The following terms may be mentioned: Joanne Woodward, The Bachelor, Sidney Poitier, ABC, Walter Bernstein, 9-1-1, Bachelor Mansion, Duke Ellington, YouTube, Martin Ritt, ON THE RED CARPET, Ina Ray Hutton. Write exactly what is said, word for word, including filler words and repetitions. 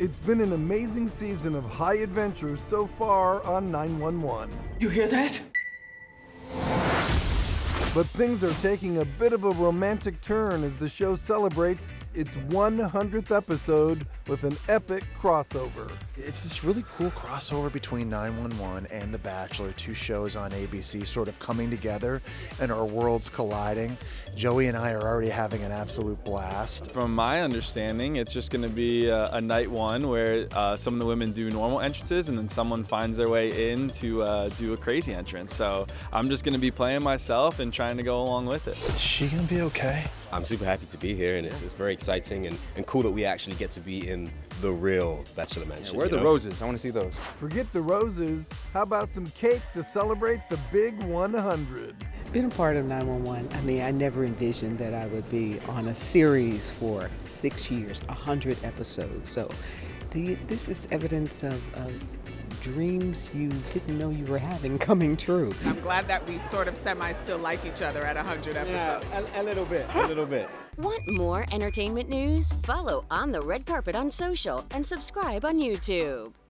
It's been an amazing season of high adventure so far on nine one one. You hear that? But things are taking a bit of a romantic turn as the show celebrates its one hundredth episode with an epic crossover. It's this really cool crossover between nine one one and The Bachelor, two shows on A B C sort of coming together and our worlds colliding. Joey and I are already having an absolute blast. From my understanding, it's just going to be a, a night one where uh, some of the women do normal entrances and then someone finds their way in to uh, do a crazy entrance. So I'm just going to be playing myself and trying to go along with it. Is she going to be okay? I'm super happy to be here, and it's, it's very exciting and, and cool that we actually get to be in the real Bachelor Mansion. Yeah, where are the know? roses? I want to see those. Forget the roses. How about some cake to celebrate the big one hundred? Being a part of nine one one, I mean, I never envisioned that I would be on a series for six years, one hundred episodes. So the, this is evidence of, of dreams you didn't know you were having coming true. I'm glad that we sort of semi still like each other at one hundred episodes. Yeah, a, a little bit, a little bit. Want more entertainment news? Follow On the Red Carpet on social and subscribe on YouTube.